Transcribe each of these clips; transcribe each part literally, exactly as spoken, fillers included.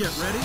Get ready.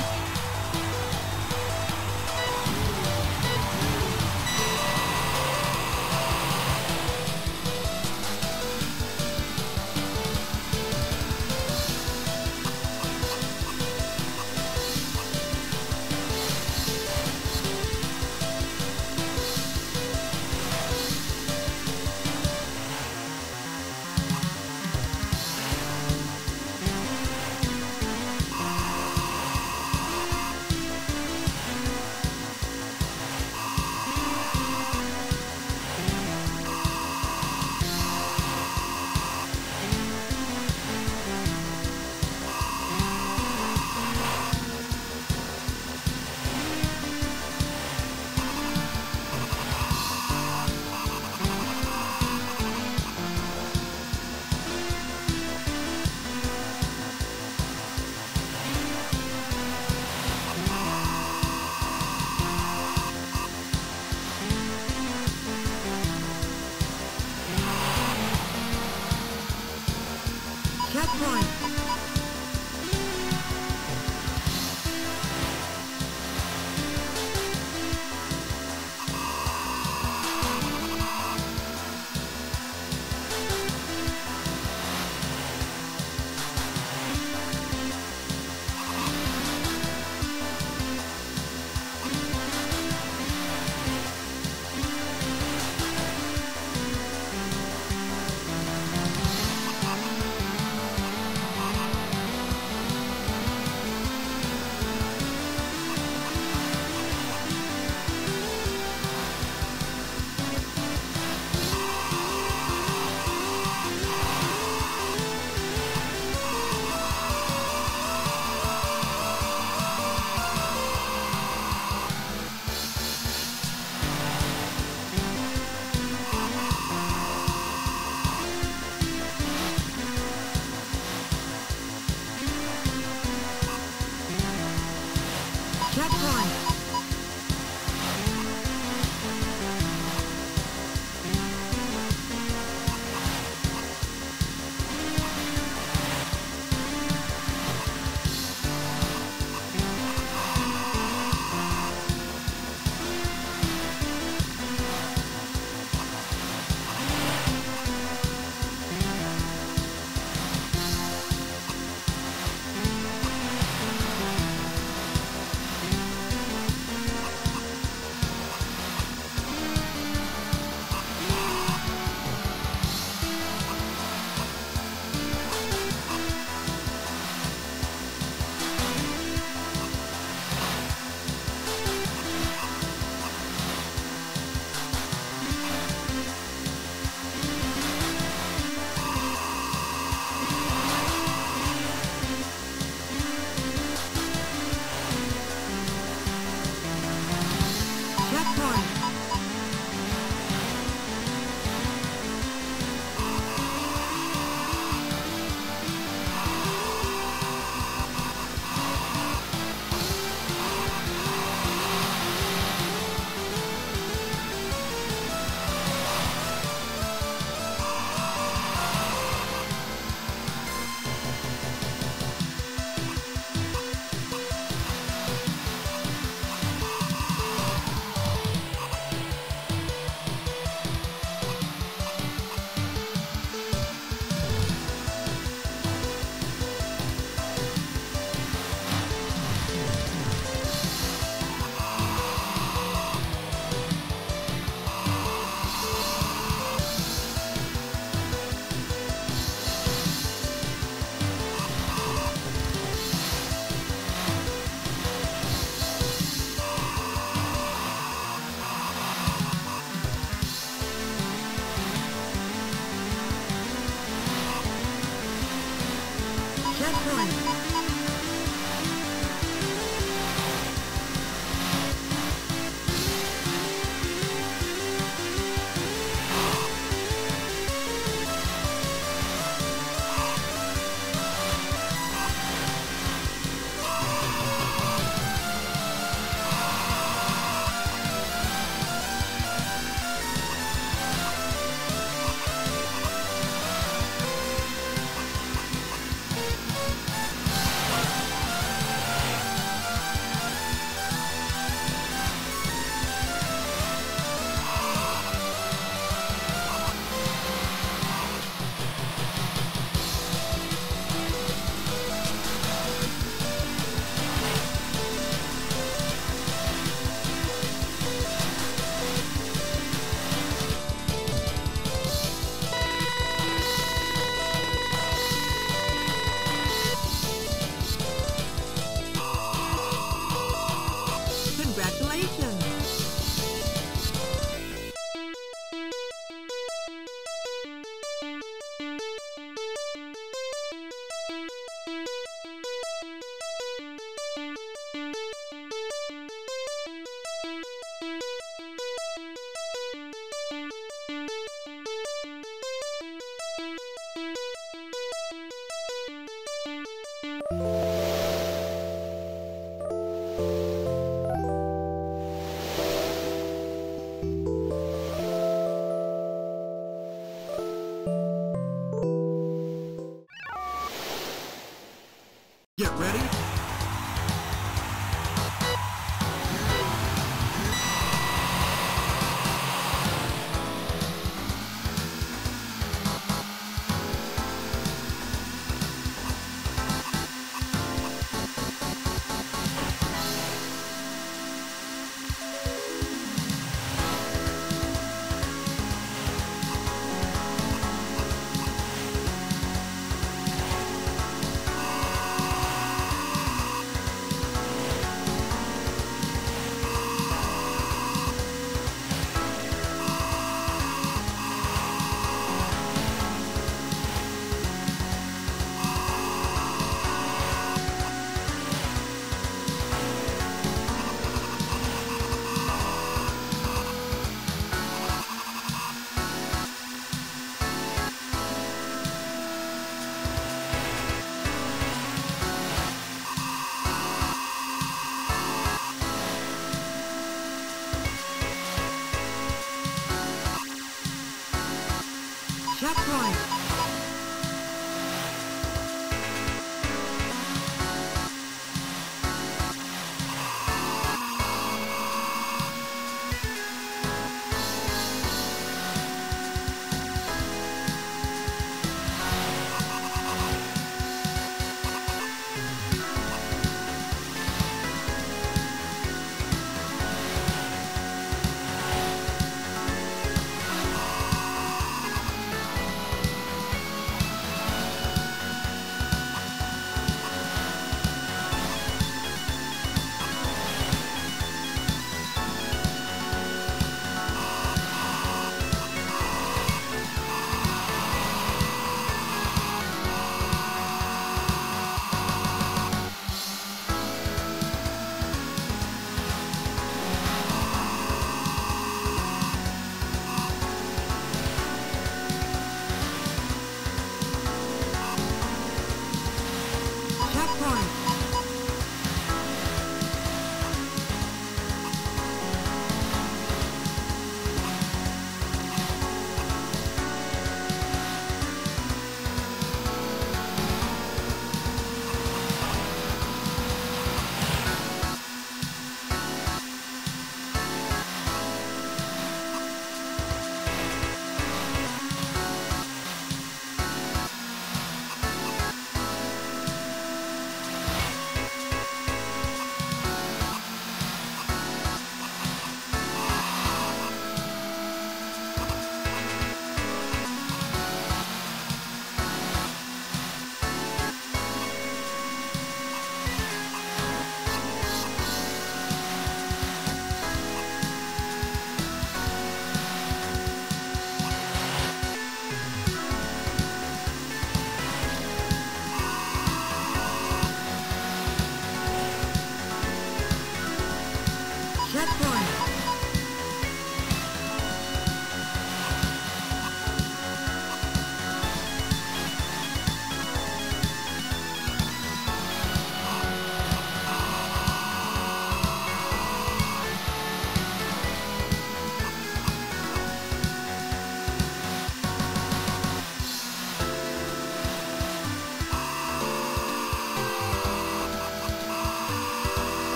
Lap right.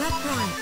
Left right.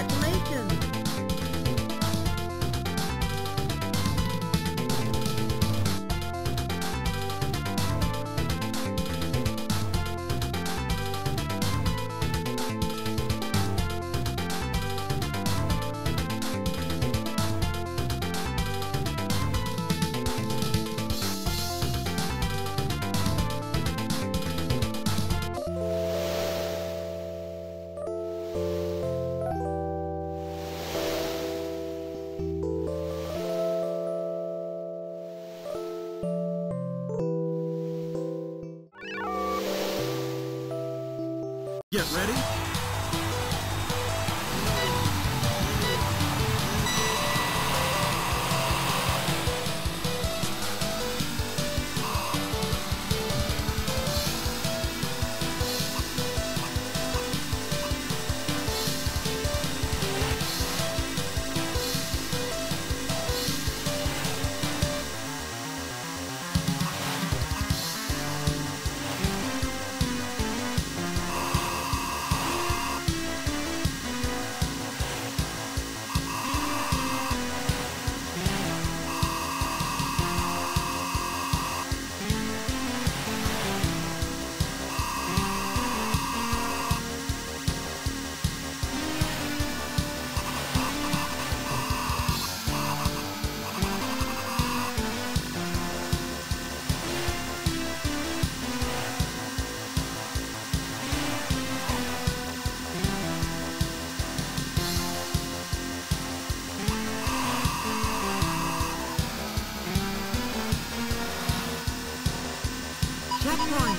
Congratulations! Get ready. Checkpoint.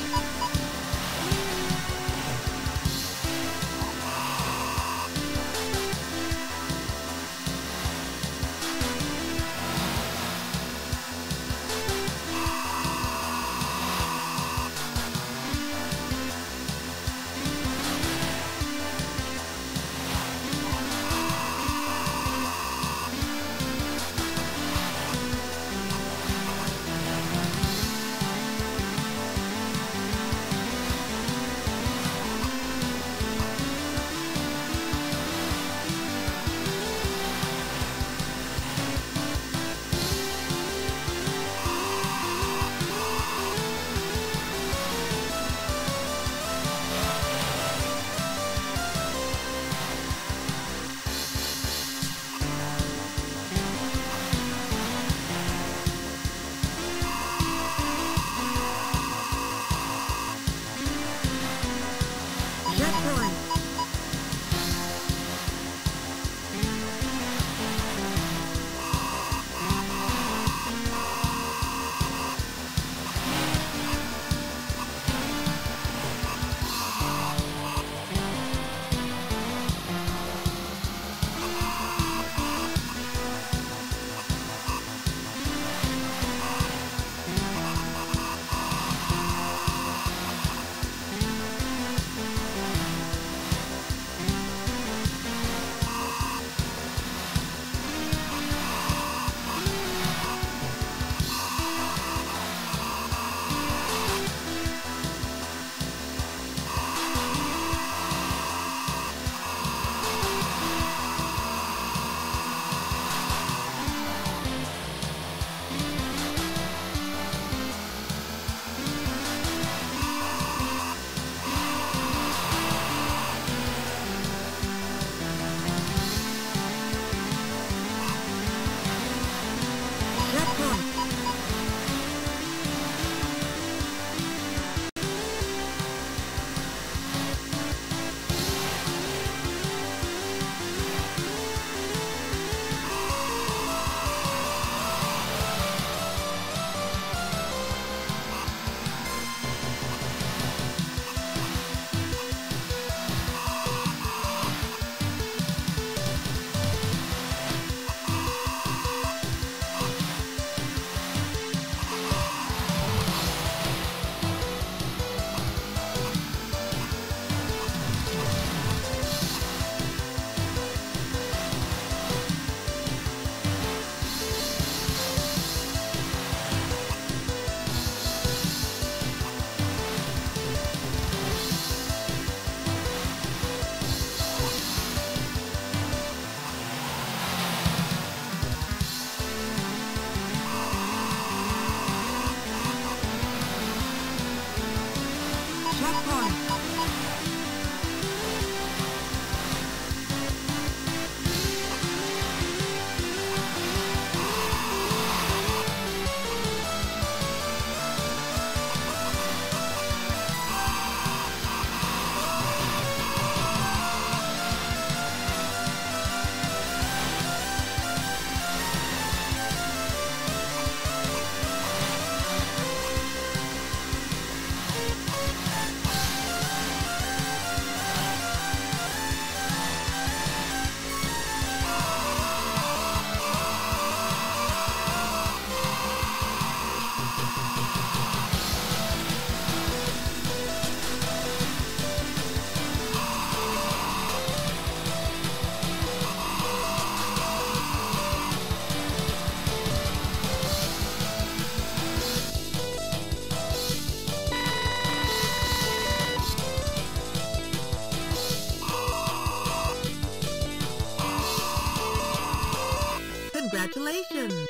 Congratulations!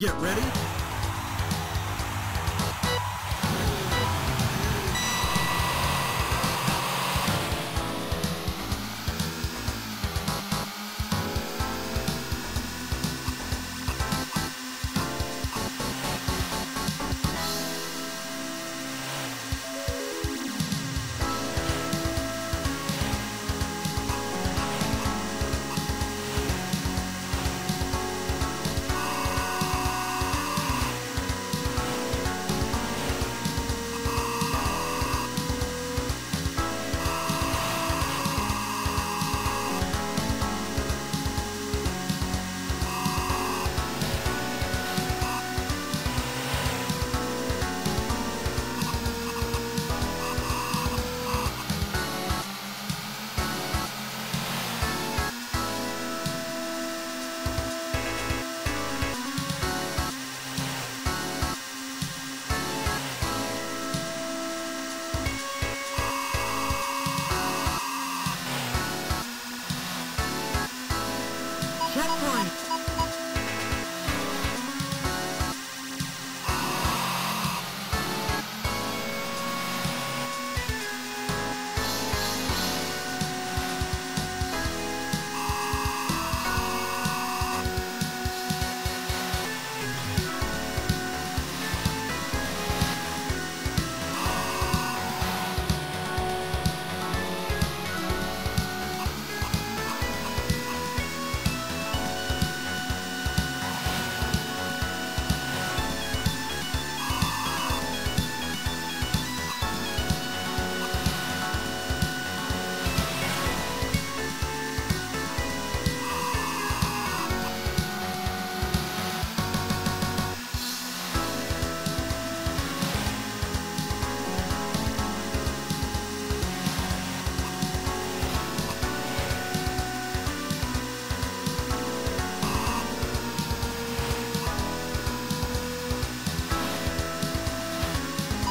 Get ready.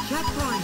Checkpoint!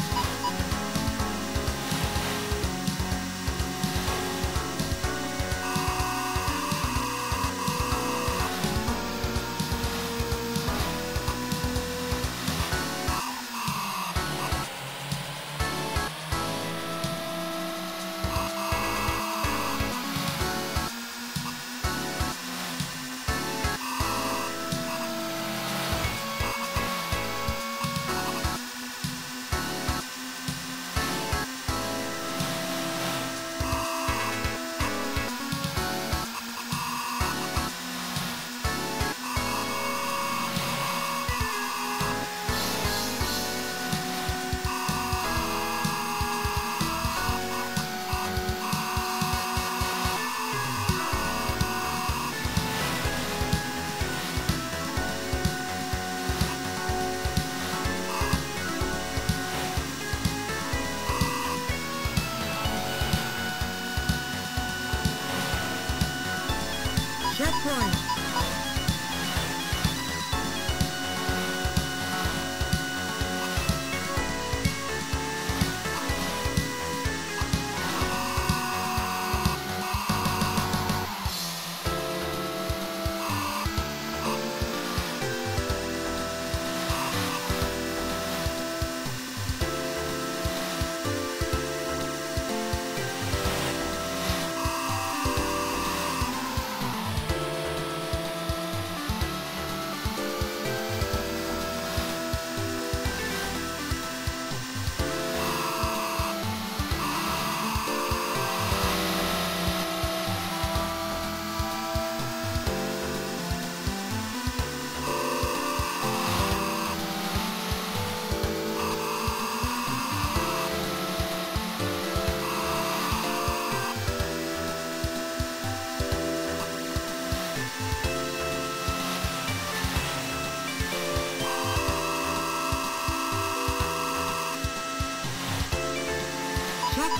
attack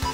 point.